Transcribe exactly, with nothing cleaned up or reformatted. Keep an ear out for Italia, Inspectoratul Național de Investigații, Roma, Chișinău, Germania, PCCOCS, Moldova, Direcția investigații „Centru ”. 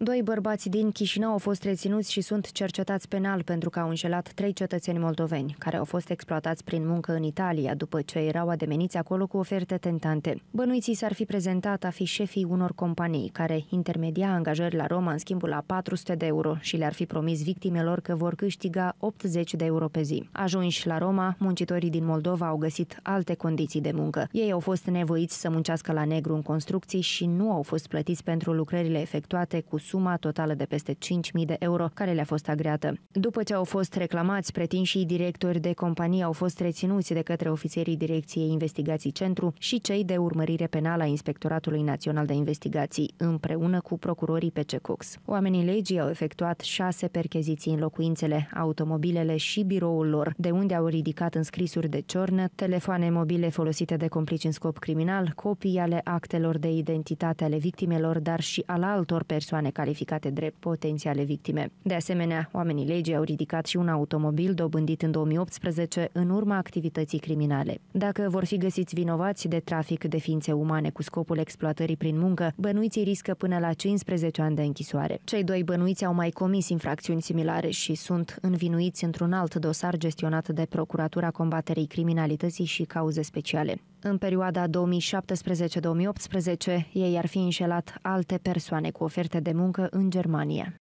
Doi bărbați din Chișinău au fost reținuți și sunt cercetați penal pentru că au înșelat trei cetățeni moldoveni, care au fost exploatați prin muncă în Italia, după ce erau ademeniți acolo cu oferte tentante. Bănuiții s-ar fi prezentat a fi șefii unor companii, care intermedia angajări la Roma în schimbul a patru sute de euro și le-ar fi promis victimelor că vor câștiga optzeci de euro pe zi. Ajunși la Roma, muncitorii din Moldova au găsit alte condiții de muncă. Ei au fost nevoiți să muncească la negru în construcții și nu au fost plătiți pentru lucrările efectuate cu suma totală de peste cinci mii de euro care le-a fost agreată. După ce au fost reclamați, pretinșii directori de companii au fost reținuți de către ofițerii Direcției Investigații Centru și cei de urmărire penală a Inspectoratului Național de Investigații, împreună cu procurorii P C C O C S. Oamenii legii au efectuat șase percheziții în locuințele, automobilele și biroul lor, de unde au ridicat înscrisuri de ciornă, telefoane mobile folosite de complici în scop criminal, copii ale actelor de identitate ale victimelor, dar și ale altor persoane calificate drept potențiale victime. De asemenea, oamenii legii au ridicat și un automobil dobândit în două mii optsprezece în urma activității criminale. Dacă vor fi găsiți vinovați de trafic de ființe umane cu scopul exploatării prin muncă, bănuiții riscă până la cincisprezece ani de închisoare. Cei doi bănuiți au mai comis infracțiuni similare și sunt învinuiți într-un alt dosar gestionat de Procuratura Combaterii Criminalității și Cauze Speciale. În perioada două mii șaptesprezece două mii optsprezece, ei ar fi înșelat alte persoane cu oferte de muncă în Germania.